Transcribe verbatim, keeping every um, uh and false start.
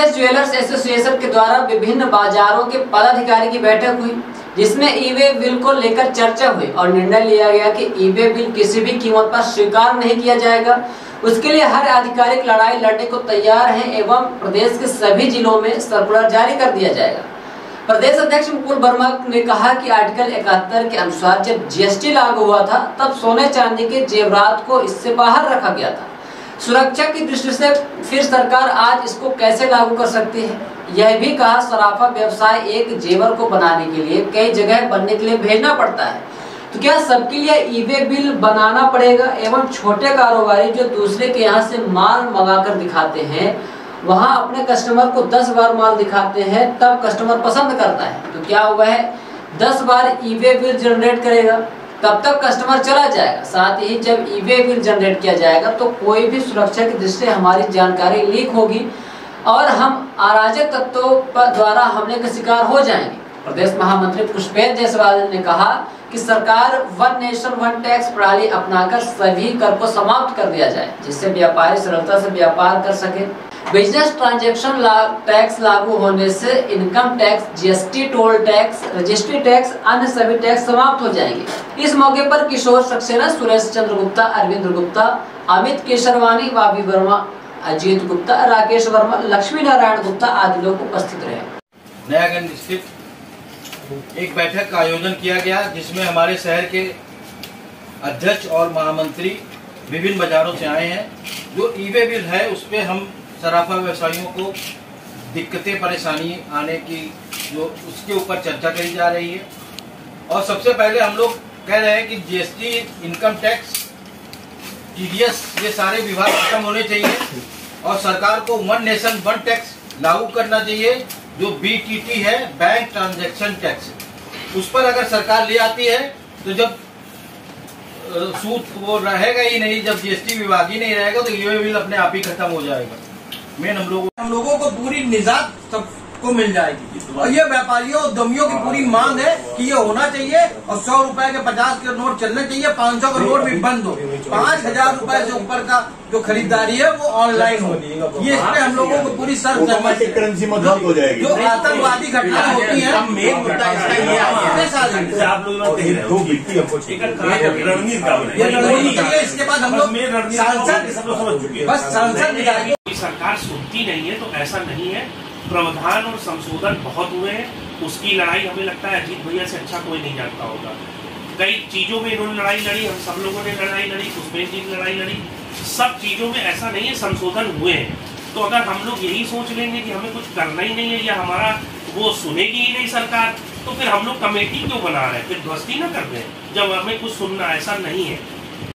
प्रदेश jewellers association के द्वारा विभिन्न बाजारों के पदाधिकारी की बैठक हुई, जिसमें ईबे बिल को लेकर चर्चा हुई और निर्णय लिया गया कि ईबे बिल किसी भी कीमत पर स्वीकार नहीं किया जाएगा। उसके लिए हर आधिकारिक लड़ाई लड़ने को तैयार है एवं प्रदेश के सभी जिलों में सर्कुलर जारी कर दिया जाएगा। प्रदेश अध्यक्ष मुकुल वर्मा ने कहा कि आर्टिकल इकहत्तर के अनुसार जब जीएसटी लागू हुआ था तब सोने चांदी के जेवरात को इससे बाहर रखा गया था। सुरक्षा की दृष्टि से फिर सरकार आज इसको कैसे लागू कर सकती है? यह भी कहा सराफा व्यवसाय एक जेवर को बनाने के लिए कई जगह बनने के लिए भेजना पड़ता है, तो क्या सबके लिए ईबे बिल बनाना पड़ेगा? एवं छोटे कारोबारी जो दूसरे के यहाँ से माल मंगाकर दिखाते हैं, वहाँ अपने कस्टमर को दस बार माल दिखाते हैं तब कस्टमर पसंद करता है, तो क्या हुआ है दस बार ईबे बिल जनरेट करेगा तब तक कस्टमर चला जाएगा। साथ ही जब ईबे बिल जनरेट किया जाएगा तो कोई भी सुरक्षा की दृष्टि से हमारी जानकारी लीक होगी और हम अराजक तत्वों पर द्वारा हमले का शिकार हो जाएंगे। प्रदेश महामंत्री पुष्पेंद्र जायसवाल ने कहा कि सरकार वन नेशन वन टैक्स प्रणाली अपनाकर सभी कर को समाप्त कर दिया जाए, जिससे व्यापारी सरलता से व्यापार कर सके। बिजनेस ट्रांजैक्शन टैक्स लागू होने से income tax, GST, toll tax, registry tax, अन्य सभी टैक्स समाप्त हो जाएंगे। इस मौके पर किशोर सक्सेना, सुरेश चंद्र गुप्ता, अरविंद गुप्ता, अमित केसरवानी, बाबी वर्मा, अजीत गुप्ता, राकेश वर्मा, लक्ष्मी नारायण गुप्ता आदि लोग उपस्थित रहे। नयागंज स्थित एक बैठक का आयोजन किया गया, जिसमें हमारे शहर के अध्यक्ष और महामंत्री विभिन्न बाजारों से आए हैं। जो ईबे बिल है उस पर हम सराफा व्यवसायियों को दिक्कतें परेशानी आने की जो उसके ऊपर चर्चा करी जा रही है। और सबसे पहले हम लोग कह रहे हैं कि जीएसटी, इनकम टैक्स, टीडीएस ये सारे विभाग खत्म होने चाहिए और सरकार को वन नेशन वन टैक्स लागू करना चाहिए। जो बीटीटी है, बैंक ट्रांजैक्शन टैक्स, उस पर अगर सरकार ले आती है तो जब सूद वो रहेगा ही नहीं, जब जीएसटी विभाग ही नहीं रहेगा तो ये बिल अपने आप ही खत्म हो जाएगा। मेन हम लोगों हम लोगों को पूरी निजात सबको मिल जाएगी और ये व्यापारियों उद्यमियों की पूरी मांग है कि ये होना चाहिए और सौ रुपए के पचास के नोट चलने चाहिए, पाँच सौ का नोट भी बंद हो, पाँच हजार रुपए से ऊपर का जो खरीदारी है वो ऑनलाइन हो। ये इसमें हम लोगों को पूरी सर्वसम्मति करेंसी में ध्वस्त हो जाएगी। जो आतंकवादी घटनाएं होती है मेन मुद्दा है, इसके बाद हम लोग सांसद बस सांसद सरकार सुनती नहीं है तो ऐसा नहीं है। प्रावधान और संशोधन बहुत हुए हैं, उसकी लड़ाई हमें लगता है अजीत भैया से अच्छा कोई नहीं जानता होगा। कई चीजों में इन्होंने लड़ाई लड़ी, हम सब लोगों ने लड़ाई लड़ी, पुष्पेंद्र जी ने लड़ाई लड़ी, सब चीजों में ऐसा नहीं है, संशोधन हुए हैं। तो अगर हम लोग यही सोच लेंगे कि हमें कुछ करना ही नहीं है या हमारा वो सुनेगी ही नहीं सरकार, तो फिर हम लोग कमेटी क्यों बना रहे हैं? फिर ध्वस्ती ना कर दें जब हमें कुछ सुनना, ऐसा नहीं है।